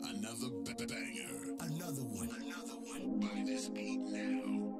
Another banger. Another one. Buy this beat now.